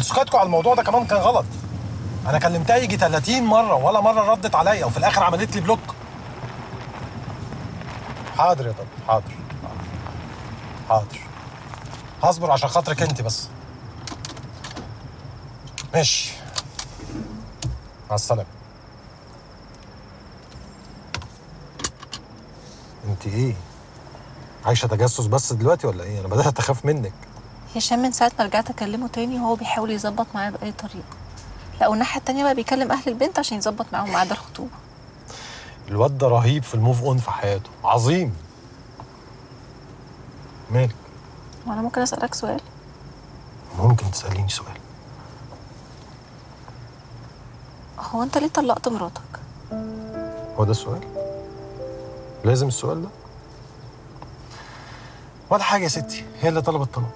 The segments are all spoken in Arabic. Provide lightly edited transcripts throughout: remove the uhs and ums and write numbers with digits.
وسكاتكم على الموضوع ده كمان كان غلط. انا كلمتها يجي 30 مره ولا مره ردت عليا، وفي الاخر عملت لي بلوك. حاضر يا طب، حاضر حاضر، هصبر عشان خاطرك انت بس. ماشي، مع السلامه. انت ايه؟ عايشه تجسس بس دلوقتي ولا ايه؟ انا بدات اخاف منك. هشام من ساعه ما رجعت اكلمه تاني وهو بيحاول يظبط معايا باي طريقه. لا، والناحيه التانيه بقى بيكلم اهل البنت عشان يظبط معاهم ميعاد الخطوبه. الواد ده رهيب في الموف اون في حياته، عظيم. مالك؟ وانا ممكن اسالك سؤال؟ ممكن تساليني سؤال. هو انت ليه طلقت مراتك؟ هو ده السؤال؟ لازم السؤال ده؟ ولا حاجه يا ستي، هي اللي طلبت الطلاق.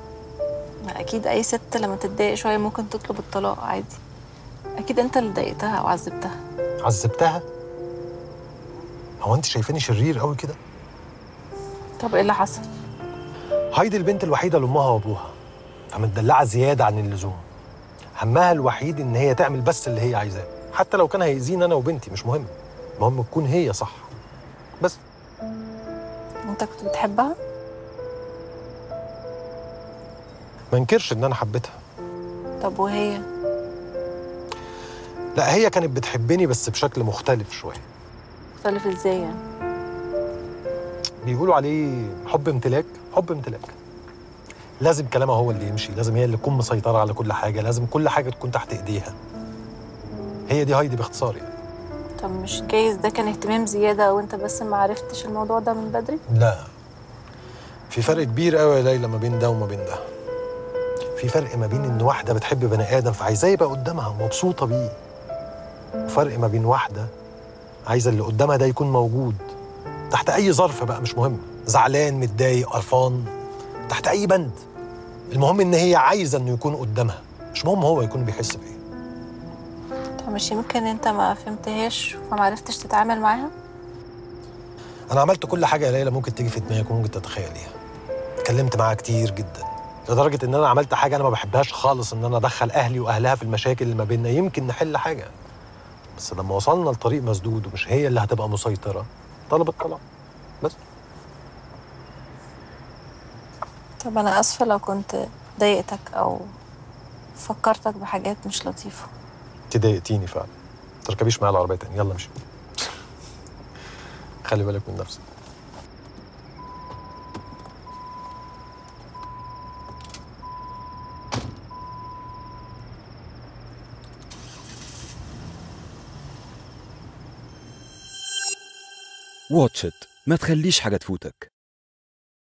ما اكيد اي ست لما تتضايق شويه ممكن تطلب الطلاق عادي. اكيد انت اللي ضايقتها او عذبتها. عذبتها؟ هو انت شايفاني شرير قوي كده؟ طب ايه اللي حصل؟ هايدي البنت الوحيده لامها وابوها، فمتدلعه زياده عن اللزوم. همها الوحيد ان هي تعمل بس اللي هي عايزاه، حتى لو كان هيأذيني انا وبنتي مش مهم، المهم تكون هي صح بس. انت كنت بتحبها؟ ما انكرش ان انا حبيتها. طب وهي؟ لا، هي كانت بتحبني بس بشكل مختلف شويه. مختلف ازاي يعني؟ بيقولوا عليه حب امتلاك. حب امتلاك لازم كلامها هو اللي يمشي، لازم هي اللي تكون مسيطره على كل حاجه، لازم كل حاجه تكون تحت ايديها. هي دي هايدي باختصار يعني. طب مش جايز ده كان اهتمام زياده وانت بس ما عرفتش الموضوع ده من بدري؟ لا، في فرق كبير قوي يا ليلى ما بين ده وما بين ده. في فرق ما بين ان واحده بتحب بني ادم فعايزاه يبقى قدامها ومبسوطه بيه، وفرق ما بين واحده عايزه اللي قدامها ده يكون موجود تحت اي ظرف بقى، مش مهم زعلان متضايق قرفان، تحت اي بند، المهم ان هي عايزه انه يكون قدامها، مش مهم هو يكون بيحس بايه. طب مش يمكن انت ما فهمتهاش فما عرفتش تتعامل معاها؟ انا عملت كل حاجه يا ليلى ممكن تيجي في دماغك وممكن تتخيليها. اتكلمت معاها كتير جدا لدرجه ان انا عملت حاجه انا ما بحبهاش خالص، ان انا ادخل اهلي واهلها في المشاكل اللي ما بيننا، يمكن نحل حاجه. بس لما وصلنا لطريق مسدود ومش هي اللي هتبقى مسيطره، طلبت طلاق بس. طب انا اسفه لو كنت ضايقتك او فكرتك بحاجات مش لطيفه. انت ضايقتيني فعلا. ما تركبيش معايا العربيه تاني، يلا امشي. خلي بالك من نفسك. Watch it. ما تخليش حاجة تفوتك.